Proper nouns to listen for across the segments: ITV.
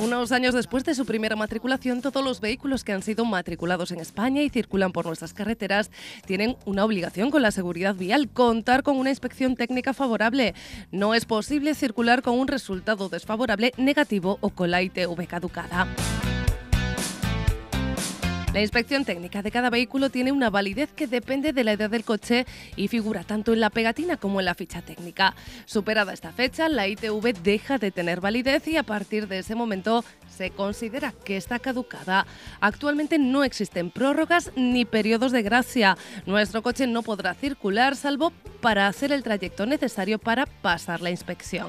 Unos años después de su primera matriculación, todos los vehículos que han sido matriculados en España y circulan por nuestras carreteras tienen una obligación con la seguridad vial: contar con una inspección técnica favorable. No es posible circular con un resultado desfavorable, negativo o con la ITV caducada. La inspección técnica de cada vehículo tiene una validez que depende de la edad del coche y figura tanto en la pegatina como en la ficha técnica. Superada esta fecha, la ITV deja de tener validez y a partir de ese momento se considera que está caducada. Actualmente no existen prórrogas ni periodos de gracia. Nuestro coche no podrá circular salvo para hacer el trayecto necesario para pasar la inspección.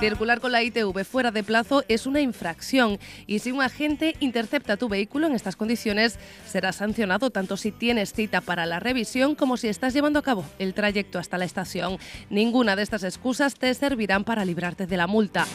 Circular con la ITV fuera de plazo es una infracción y si un agente intercepta tu vehículo en estas condiciones, será sancionado tanto si tienes cita para la revisión como si estás llevando a cabo el trayecto hasta la estación. Ninguna de estas excusas te servirán para librarte de la multa.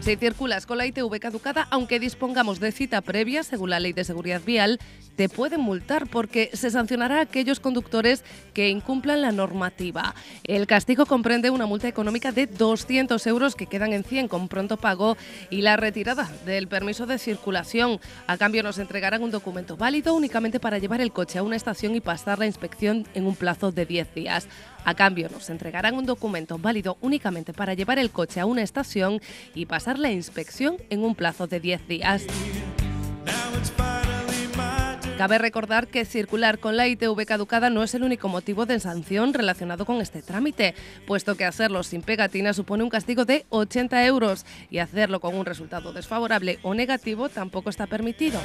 Si circulas con la ITV caducada, aunque dispongamos de cita previa según la Ley de Seguridad Vial, te pueden multar porque se sancionará a aquellos conductores que incumplan la normativa. El castigo comprende una multa económica de 200 euros que quedan en 100 con pronto pago y la retirada del permiso de circulación. A cambio nos entregarán un documento válido únicamente para llevar el coche a una estación y pasar la inspección en un plazo de 10 días. A cambio nos entregarán un documento válido únicamente para llevar el coche a una estación y pasar la inspección en un plazo de 10 días. Cabe recordar que circular con la ITV caducada no es el único motivo de sanción relacionado con este trámite, puesto que hacerlo sin pegatina supone un castigo de 80 euros y hacerlo con un resultado desfavorable o negativo tampoco está permitido.